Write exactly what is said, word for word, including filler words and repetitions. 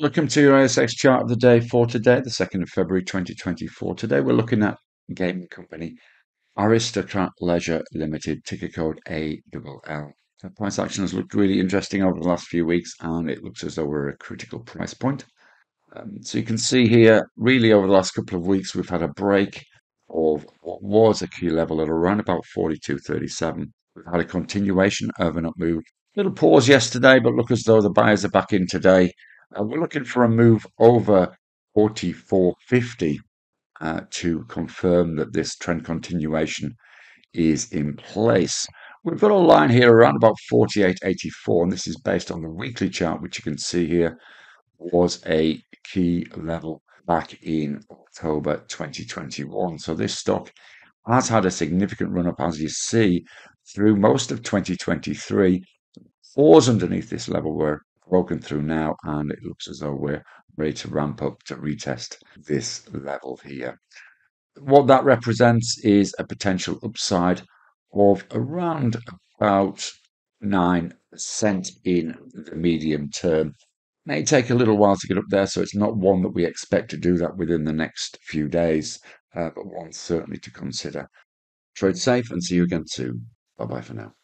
Welcome to your A S X chart of the day for today, the second of February twenty twenty-four. Today we're looking at gaming company Aristocrat Leisure Limited, ticker code A L L. The price action has looked really interesting over the last few weeks, and it looks as though we're at a critical price point. Um, so you can see here, really over the last couple of weeks, we've had a break of what was a key level at around about forty-two thirty-seven. We've had a continuation of an up move. Little pause yesterday, but look as though the buyers are back in today. Uh, we're looking for a move over forty-four fifty uh, to confirm that this trend continuation is in place. We've got a line here around about forty-eight eighty-four, and this is based on the weekly chart, which you can see here was a key level back in October twenty twenty-one. So this stock has had a significant run-up, as you see, through most of twenty twenty-three. Floors underneath this level were broken through now, and it looks as though we're ready to ramp up to retest this level here. What that represents is a potential upside of around about nine percent in the medium term. May take a little while to get up there, so it's not one that we expect to do that within the next few days, uh, but one certainly to consider. Trade safe and see you again soon. Bye-bye for now.